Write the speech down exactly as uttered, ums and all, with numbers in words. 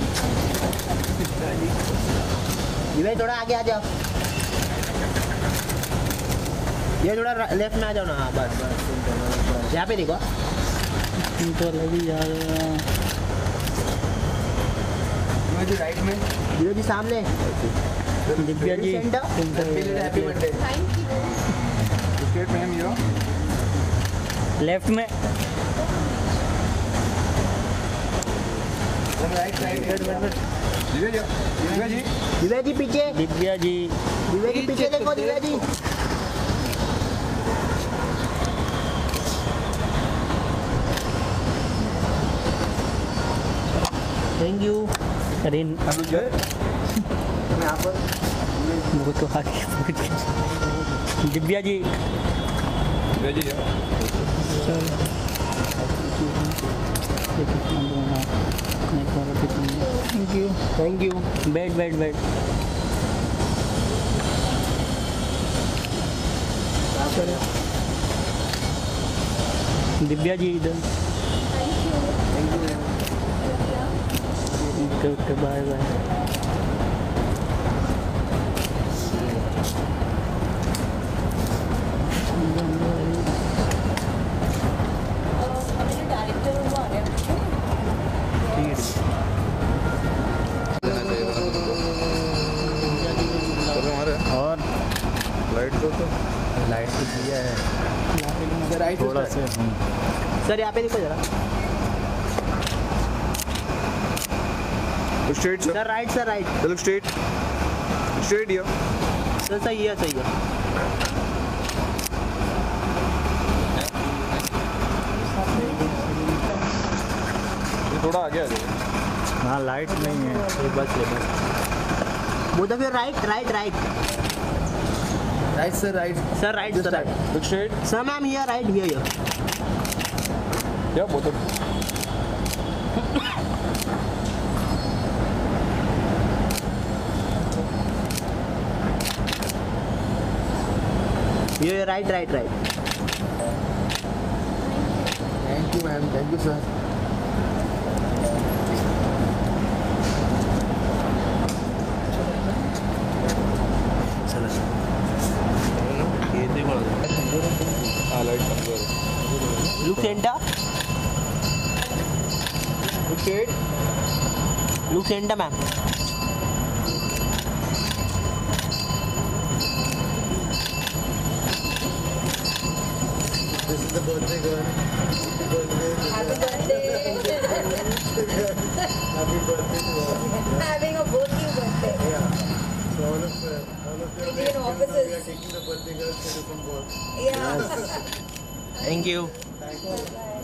जी जी भाई थोड़ा आगे आ जाओ, ये थोड़ा लेफ्ट में आ जाओ ना। हाँ बस बस यहाँ पे देखो तो लगी यार। जी राइट में दिव्या जी, सामने Divya ji. Happy birthday. Thank you. Straight में यो लेफ्ट में right right right. Divya ji Divya ji Divya ji पीछे दिव्या जी दिव्या जी पीछे देखो दिव्या जी। Thank you. अरे यहाँ पर वो तो आगे Divya ji Divya ji thank you thank you. बैठ बैठ बैठ दिव्या जी इधर। Okay bye bye. और लाइट तो तो लाइट तो दिया है थोड़ा से। सर यहाँ पे देखो जरा। Straight sir right sir right. चलो स्ट्रेट स्ट्रेट यो सर। सही है सही है। ये थोड़ा आगे आ जाए। हाँ लाइट नहीं है ये बस ये बस। Both of you right right right right sir right sir right sir right straight sir. Ma'am here right here यो या बोथ ऑफ। ये right right right. Thank you ma'am. Thank you sir. चलो ये देखो लाइट कमजोर। Look Santa look Santa ma'am. Happy birthday girl. Happy birthday. Happy birthday to all. Having a working birthday. Yeah. So all of uh, all of you are in offices. We are taking the birthday girl to some work. Yeah. Yes. Thank you. Thank you. Bye-bye.